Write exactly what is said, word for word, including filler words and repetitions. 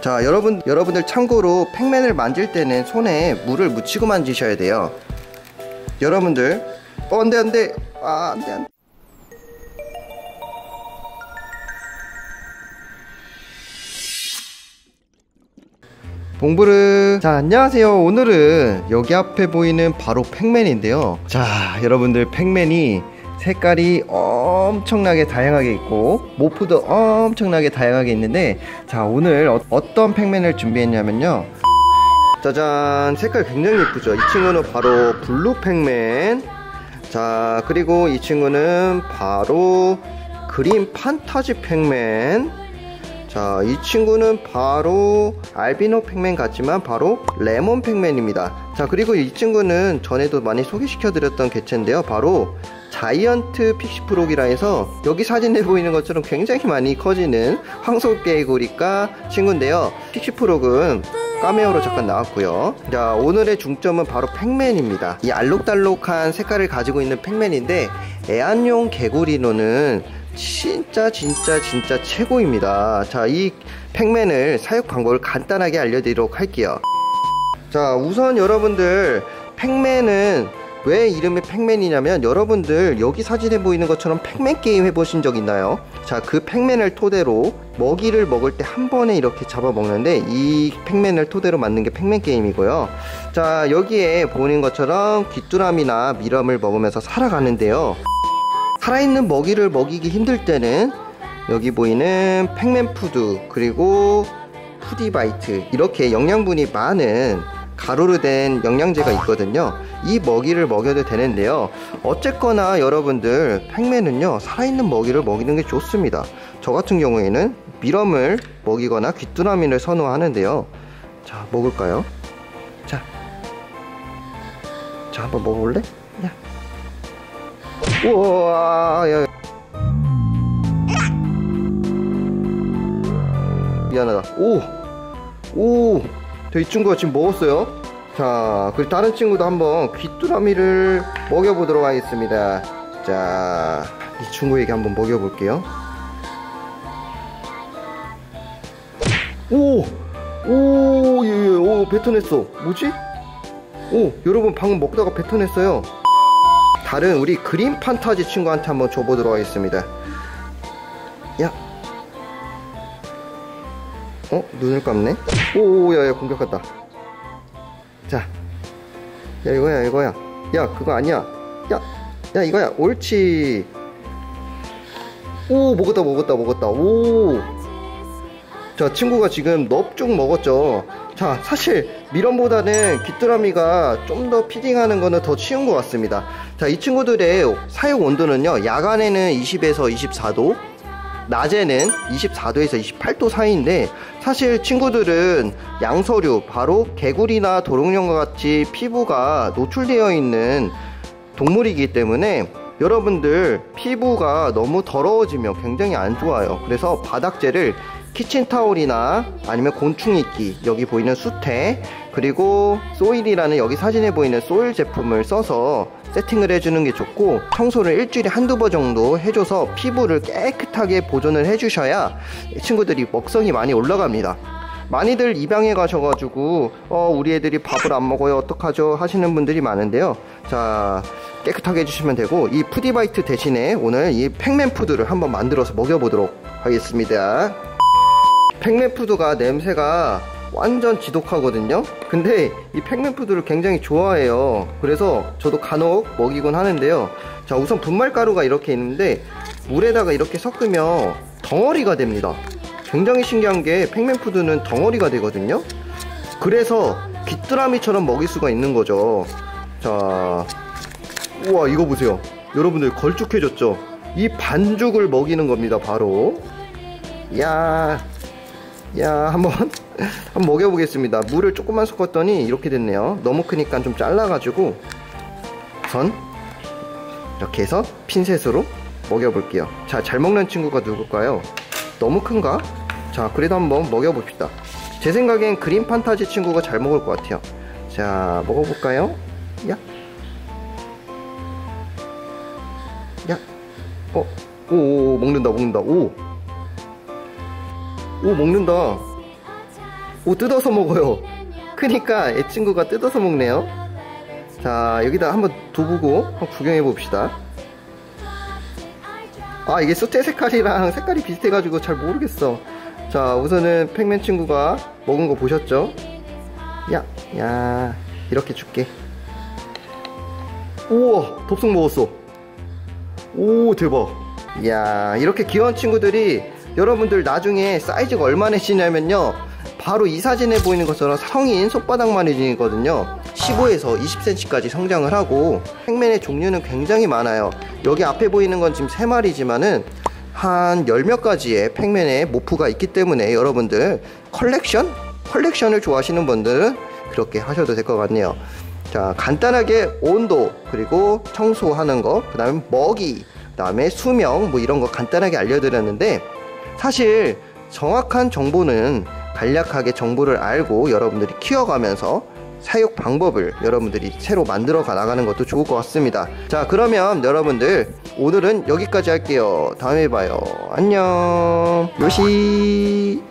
자, 여러분, 여러분들 참고로 팩맨을 만질 때는 손에 물을 묻히고 만지셔야 돼요. 여러분들, 어, 안 돼, 안 돼. 아, 안 돼, 안 돼. 봉부르. 자, 안녕하세요. 오늘은 여기 앞에 보이는 바로 팩맨인데요. 자, 여러분들 팩맨이 색깔이 엄청나게 다양하게 있고 모프도 엄청나게 다양하게 있는데, 자, 오늘 어, 어떤 팩맨을 준비했냐면요, 짜잔, 색깔 굉장히 예쁘죠. 이 친구는 바로 블루 팩맨. 자, 그리고 이 친구는 바로 그린 판타지 팩맨. 자, 이 친구는 바로 알비노 팩맨 같지만 바로 레몬 팩맨입니다. 자, 그리고 이 친구는 전에도 많이 소개시켜 드렸던 개체인데요, 바로 자이언트 픽시프로기라 해서 여기 사진에 보이는 것처럼 굉장히 많이 커지는 황소개구리과 친구인데요. 픽시프로그는 카메오로 잠깐 나왔고요. 자, 오늘의 중점은 바로 팩맨입니다. 이 알록달록한 색깔을 가지고 있는 팩맨인데, 애완용 개구리로는 진짜 진짜 진짜 최고입니다. 자, 이 팩맨을 사육 방법을 간단하게 알려드리도록 할게요. 자, 우선 여러분들 팩맨은 왜 이름이 팩맨이냐면, 여러분들 여기 사진에 보이는 것처럼 팩맨 게임 해보신 적 있나요? 자, 그 팩맨을 토대로 먹이를 먹을 때 한 번에 이렇게 잡아먹는데, 이 팩맨을 토대로 만든 게 팩맨 게임이고요. 자, 여기에 보는 것처럼 귀뚜라미나 미럼을 먹으면서 살아가는데요, 살아있는 먹이를 먹이기 힘들 때는 여기 보이는 팩맨 푸드, 그리고 푸디바이트, 이렇게 영양분이 많은 가루로 된 영양제가 있거든요. 이 먹이를 먹여도 되는데요, 어쨌거나 여러분들 팩맨은요 살아있는 먹이를 먹이는 게 좋습니다. 저 같은 경우에는 미럼을 먹이거나 귀뚜라미를 선호하는데요. 자, 먹을까요? 자, 자 한번 먹어볼래? 야. 우와, 야, 미안하다. 오, 오, 이 친구가 지금 먹었어요. 자, 그리고 다른 친구도 한번 귀뚜라미를 먹여보도록 하겠습니다. 자, 이 친구에게 한번 먹여볼게요. 오, 오, 예, 예, 오, 뱉어냈어. 뭐지? 오, 여러분 방금 먹다가 뱉어냈어요. 다른 우리 그린 판타지 친구한테 한번 줘보도록 하겠습니다. 야, 어? 눈을 감네? 오오, 야야, 공격했다. 자, 야, 이거야 이거야. 야, 그거 아니야. 야, 야, 이거야. 옳지. 오, 먹었다 먹었다 먹었다. 오, 자, 친구가 지금 넙죽 먹었죠. 자, 사실 미럼보다는 귀뚜라미가 좀 더 피딩하는 거는 더 쉬운 것 같습니다. 자, 이 친구들의 사육 온도는요, 야간에는 이십에서 이십사 도, 낮에는 이십사 도에서 이십팔 도 사이인데, 사실 친구들은 양서류, 바로 개구리나 도롱뇽과 같이 피부가 노출되어 있는 동물이기 때문에 여러분들 피부가 너무 더러워지면 굉장히 안 좋아요. 그래서 바닥재를 키친타올이나 아니면 곤충이끼, 여기 보이는 수태, 그리고 소일이라는 여기 사진에 보이는 소일 제품을 써서 세팅을 해주는 게 좋고, 청소를 일주일에 한두 번 정도 해줘서 피부를 깨끗하게 보존을 해주셔야 친구들이 먹성이 많이 올라갑니다. 많이들 입양해 가셔가지고 어, 우리 애들이 밥을 안 먹어요, 어떡하죠 하시는 분들이 많은데요. 자, 깨끗하게 해주시면 되고, 이 푸디바이트 대신에 오늘 이 팩맨 푸드를 한번 만들어서 먹여보도록 하겠습니다. 팩맨 푸드가 냄새가 완전 지독하거든요. 근데 이 팩맨 푸드를 굉장히 좋아해요. 그래서 저도 간혹 먹이곤 하는데요. 자, 우선 분말가루가 이렇게 있는데 물에다가 이렇게 섞으면 덩어리가 됩니다. 굉장히 신기한 게 팩맨 푸드는 덩어리가 되거든요. 그래서 귀뚜라미처럼 먹일 수가 있는 거죠. 자, 우와, 이거 보세요. 여러분들 걸쭉해졌죠? 이 반죽을 먹이는 겁니다, 바로. 야, 야, 한번 한번 먹여보겠습니다. 물을 조금만 섞었더니 이렇게 됐네요. 너무 크니까 좀 잘라가지고 선 이렇게 해서 핀셋으로 먹여볼게요. 자, 잘 먹는 친구가 누굴까요? 너무 큰가? 자, 그래도 한번 먹여봅시다. 제 생각엔 그린 판타지 친구가 잘 먹을 것 같아요. 자, 먹어볼까요? 야, 야, 어, 오, 먹는다 먹는다. 오, 오, 먹는다. 오, 뜯어서 먹어요. 크니까 애 친구가 뜯어서 먹네요. 자, 여기다 한번 둬보고 한번 구경해 봅시다. 아, 이게 소태 색깔이랑 색깔이 비슷해가지고 잘 모르겠어. 자, 우선은 팩맨 친구가 먹은 거 보셨죠? 야, 야, 이렇게 줄게. 우와, 덥석 먹었어. 오, 대박. 이야, 이렇게 귀여운 친구들이 여러분들 나중에 사이즈가 얼마나 지냐면요, 바로 이 사진에 보이는 것처럼 성인 손바닥만해지거든요. 십오에서 이십 센티미터까지 성장을 하고, 팩맨의 종류는 굉장히 많아요. 여기 앞에 보이는 건 지금 세 마리지만은 한 열몇 가지의 팩맨의 모프가 있기 때문에 여러분들 컬렉션? 컬렉션을 좋아하시는 분들은 그렇게 하셔도 될 것 같네요. 자, 간단하게 온도, 그리고 청소하는 거, 그 다음에 먹이, 그 다음에 수명, 뭐 이런 거 간단하게 알려드렸는데, 사실 정확한 정보는 간략하게 정보를 알고 여러분들이 키워가면서 사육 방법을 여러분들이 새로 만들어 나가는 것도 좋을 것 같습니다. 자, 그러면 여러분들 오늘은 여기까지 할게요. 다음에 봐요. 안녕. 요시.